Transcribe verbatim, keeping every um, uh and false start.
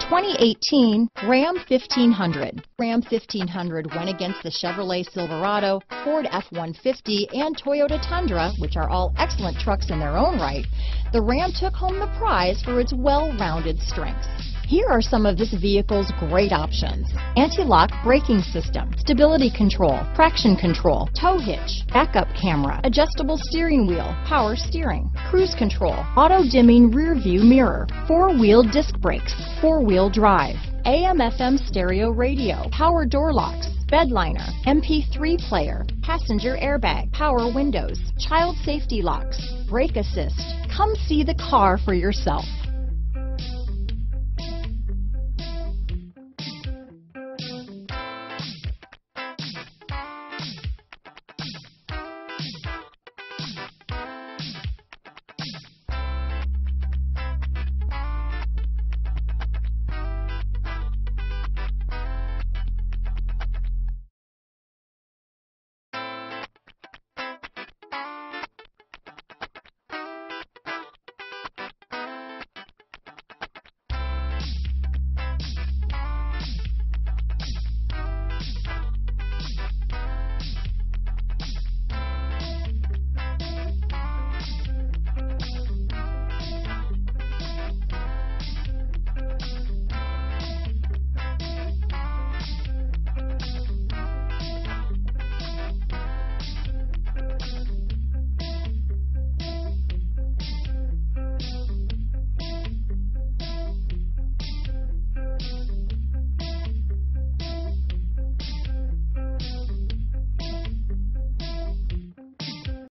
twenty eighteen Ram fifteen hundred. Ram fifteen hundred went against the Chevrolet Silverado, Ford F one fifty, and Toyota Tundra, which are all excellent trucks in their own right. The Ram took home the prize for its well-rounded strengths. Here are some of this vehicle's great options: anti-lock braking system, stability control, traction control, tow hitch, backup camera, adjustable steering wheel, power steering, cruise control, auto-dimming rear view mirror, four-wheel disc brakes, four-wheel drive, A M F M stereo radio, power door locks, bed liner, M P three player, passenger airbag, power windows, child safety locks, brake assist. Come see the car for yourself.